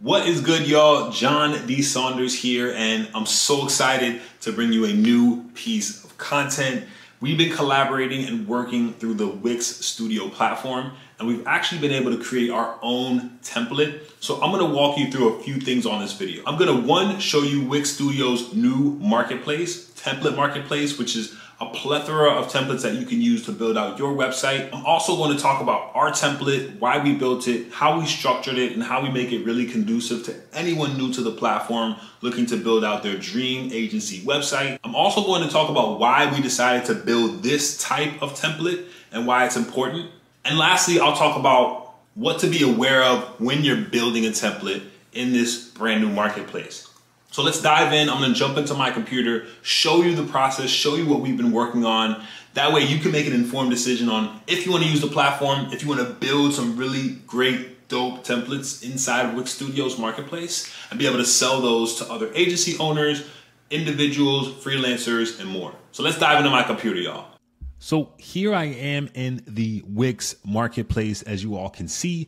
What is good, y'all? John D. Saunders here, and I'm so excited to bring you a new piece of content. We've been collaborating and working through the Wix Studio platform, and we've actually been able to create our own template. So I'm gonna walk you through a few things on this video. I'm gonna, one, show you Wix Studio's new marketplace, template marketplace, which is a plethora of templates that you can use to build out your website. I'm also going to talk about our template, why we built it, how we structured it, and how we make it really conducive to anyone new to the platform looking to build out their dream agency website. I'm also going to talk about why we decided to build this type of template and why it's important. And lastly, I'll talk about what to be aware of when you're building a template in this brand new marketplace. So let's dive in. I'm gonna jump into my computer, show you the process, show you what we've been working on. That way you can make an informed decision on if you wanna use the platform, if you wanna build some really great, dope templates inside of Wix Studio's marketplace and be able to sell those to other agency owners, individuals, freelancers, and more. So let's dive into my computer, y'all. So here I am in the Wix marketplace. As you all can see,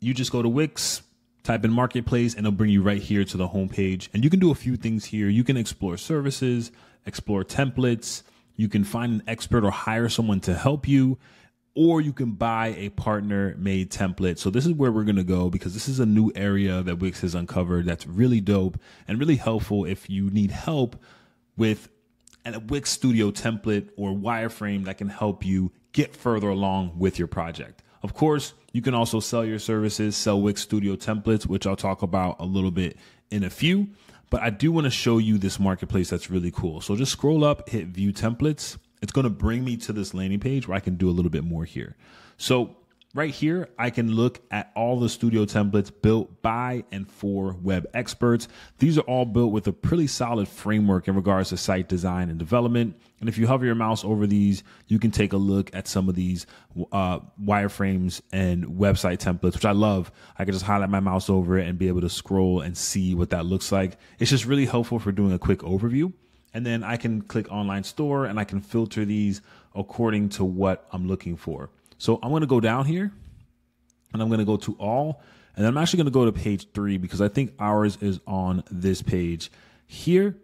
you just go to Wix, type in marketplace, and it'll bring you right here to the homepage. And you can do a few things here. You can explore services, explore templates. You can find an expert or hire someone to help you, or you can buy a partner made template. So this is where we're going to go, because this is a new area that Wix has uncovered that's really dope and really helpful if you need help with a Wix Studio template or wireframe that can help you get further along with your project. Of course, you can also sell your services, sell Wix Studio templates, which I'll talk about a little bit in a few, but I do want to show you this marketplace that's really cool. So just scroll up, hit view templates. It's going to bring me to this landing page where I can do a little bit more here. So right here, I can look at all the studio templates built by and for web experts. These are all built with a pretty solid framework in regards to site design and development. And if you hover your mouse over these, you can take a look at some of these wireframes and website templates, which I love. I can just highlight my mouse over it and be able to scroll and see what that looks like. It's just really helpful for doing a quick overview. And then I can click online store and I can filter these according to what I'm looking for. So I'm going to go down here and I'm going to go to all, and I'm actually going to go to page 3 because I think ours is on this page here,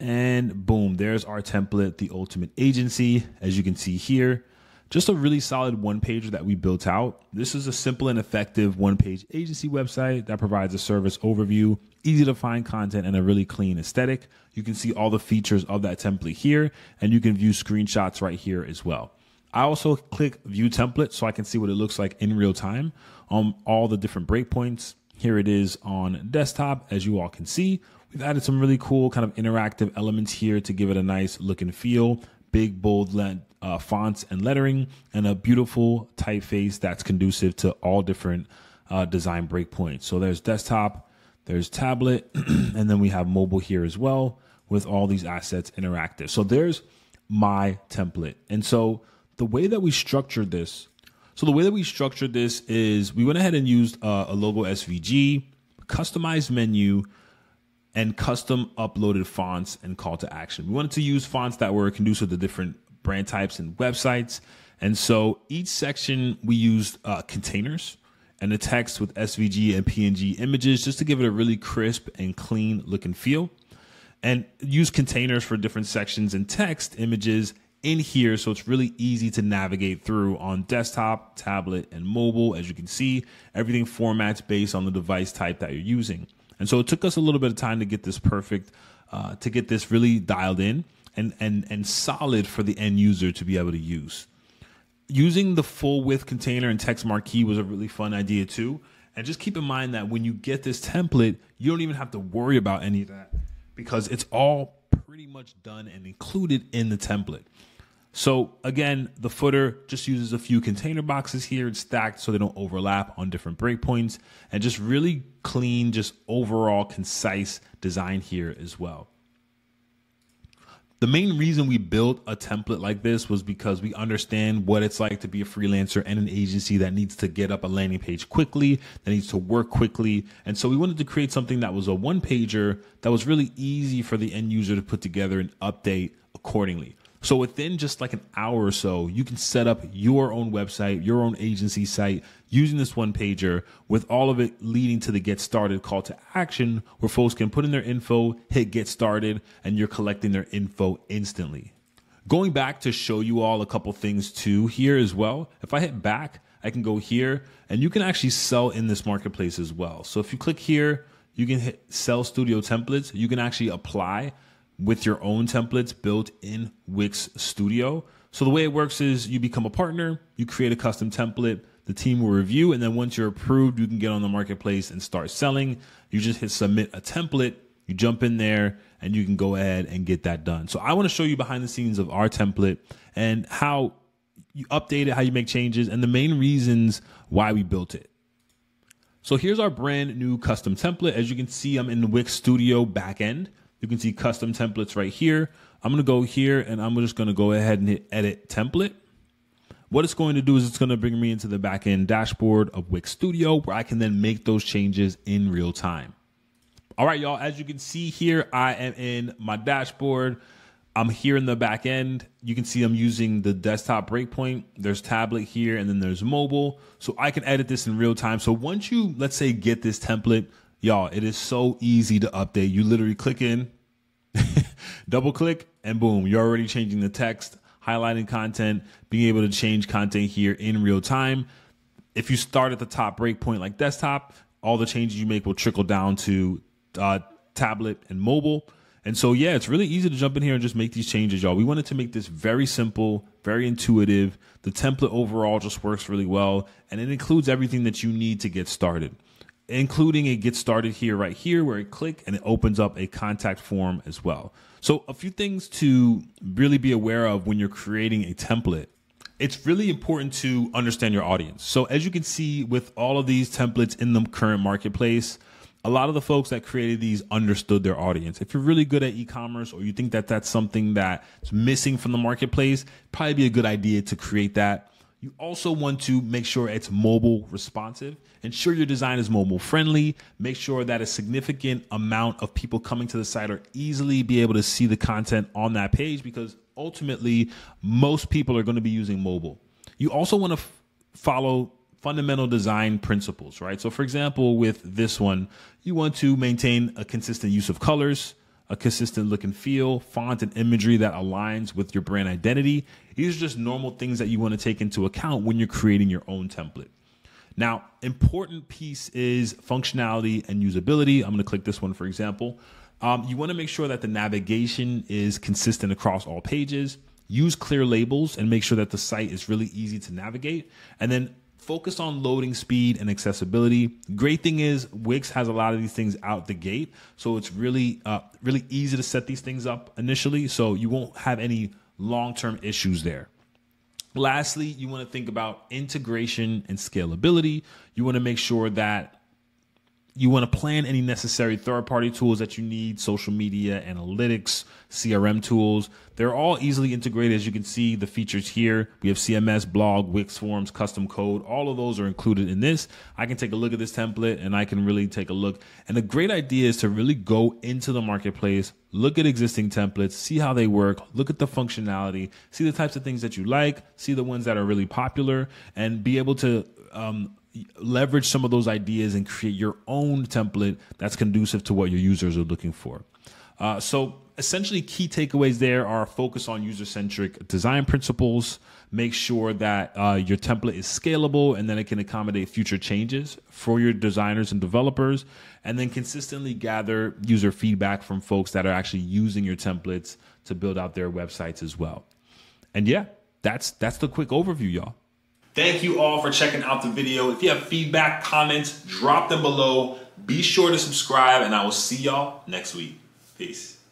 and boom, there's our template, the ultimate agency. As you can see here, just a really solid one pager that we built out. This is a simple and effective one page agency website that provides a service overview, easy to find content, and a really clean aesthetic. You can see all the features of that template here, and you can view screenshots right here as well. I also click view template so I can see what it looks like in real time on all the different breakpoints. Here it is on desktop. As you all can see, we've added some really cool kind of interactive elements here to give it a nice look and feel, big bold fonts and lettering, and a beautiful typeface that's conducive to all different design breakpoints. So there's desktop, there's tablet, and then we have mobile here as well with all these assets interactive. So there's my template. And so the way that we structured this is we went ahead and used a logo SVG, customized menu, and custom uploaded fonts and call to action. We wanted to use fonts that were conducive to different brand types and websites. And so each section we used containers and the text with SVG and PNG images just to give it a really crisp and clean look and feel, and use containers for different sections and text images in here, so it's really easy to navigate through on desktop, tablet, and mobile. As you can see, everything formats based on the device type that you're using. And so it took us a little bit of time to get this perfect, to get this really dialed in and solid for the end user to be able to use. Using the full width container and text marquee was a really fun idea too. And just keep in mind that when you get this template, you don't even have to worry about any of that because it's all pretty much done and included in the template. So again, the footer just uses a few container boxes here. It's stacked so they don't overlap on different breakpoints, and just really clean, just overall concise design here as well. The main reason we built a template like this was because we understand what it's like to be a freelancer and an agency that needs to get up a landing page quickly, that needs to work quickly. And so we wanted to create something that was a one pager that was really easy for the end user to put together and update accordingly. So within just like an hour or so, you can set up your own website, your own agency site using this one pager, with all of it leading to the get started call to action, where folks can put in their info, hit get started, and you're collecting their info instantly. Going back to show you all a couple things too here as well. If I hit back, I can go here and you can actually sell in this marketplace as well. So if you click here, you can hit sell studio templates. You can actually apply with your own templates built in Wix Studio. So the way it works is you become a partner, you create a custom template, the team will review, and then once you're approved, you can get on the marketplace and start selling. You just hit submit a template, you jump in there, and you can go ahead and get that done. So I want to show you behind the scenes of our template and how you update it, how you make changes, and the main reasons why we built it. So here's our brand new custom template. As you can see, I'm in the Wix Studio backend. You can see custom templates right here. I'm going to go here and I'm just going to go ahead and hit edit template. What it's going to do is it's going to bring me into the backend dashboard of Wix Studio, where I can then make those changes in real time. All right, y'all, as you can see here, I am in my dashboard. I'm here in the back end. You can see I'm using the desktop breakpoint. There's tablet here and then there's mobile. So I can edit this in real time. So once you, let's say, get this template, y'all, it is so easy to update. You literally click in, double click, and boom, you're already changing the text, highlighting content, being able to change content here in real time. If you start at the top breakpoint like desktop, all the changes you make will trickle down to tablet and mobile. And so, yeah, it's really easy to jump in here and just make these changes, y'all. We wanted to make this very simple, very intuitive. The template overall just works really well, and it includes everything that you need to get started, including a get started here right here, where you click and it opens up a contact form as well. So a few things to really be aware of when you're creating a template. It's really important to understand your audience. So as you can see with all of these templates in the current marketplace, a lot of the folks that created these understood their audience. If you're really good at e-commerce, or you think that that's something that's missing from the marketplace, probably be a good idea to create that. You also want to make sure it's mobile responsive. Ensure your design is mobile friendly. Make sure that a significant amount of people coming to the site are easily be able to see the content on that page, because ultimately most people are going to be using mobile. You also want to follow fundamental design principles, right? So for example, with this one, you want to maintain a consistent use of colors, a consistent look and feel, font and imagery that aligns with your brand identity. These are just normal things that you want to take into account when you're creating your own template. Now, important piece is functionality and usability. I'm going to click this one, for example. You want to make sure that the navigation is consistent across all pages. Use clear labels and make sure that the site is really easy to navigate. And then focus on loading speed and accessibility. Great thing is Wix has a lot of these things out the gate. So it's really, really easy to set these things up initially. So you won't have any long-term issues there. Lastly, you want to think about integration and scalability. You want to make sure that you want to plan any necessary third-party tools that you need, social media, analytics, CRM tools. They're all easily integrated. As you can see, the features here, we have CMS, blog, Wix forms, custom code. All of those are included in this. I can take a look at this template and I can really take a look. And the great idea is to really go into the marketplace, look at existing templates, see how they work, look at the functionality, see the types of things that you like, see the ones that are really popular, and be able to leverage some of those ideas and create your own template that's conducive to what your users are looking for. So essentially, key takeaways there are focus on user-centric design principles, make sure that your template is scalable and then it can accommodate future changes for your designers and developers, and then consistently gather user feedback from folks that are actually using your templates to build out their websites as well. And yeah, that's the quick overview, y'all. Thank you all for checking out the video. If you have feedback, comments, drop them below. Be sure to subscribe, and I will see y'all next week. Peace.